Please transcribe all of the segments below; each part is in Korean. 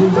저런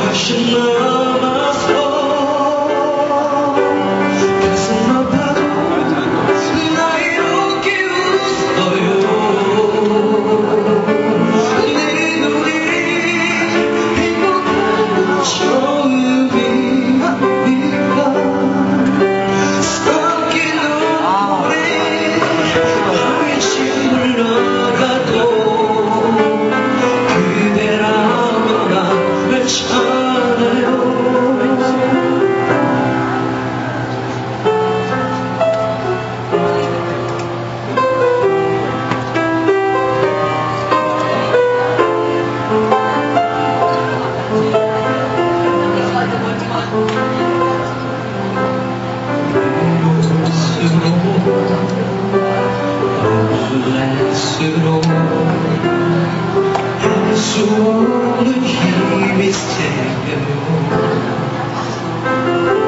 다시 남았어. 가슴만 봐도 나 이렇게 웃어요. 내 눈이 행복한 건 처음이니까 썩인 노래 나의 짐을 넣어가도 너무 할 수 없는 힘이 생겨요.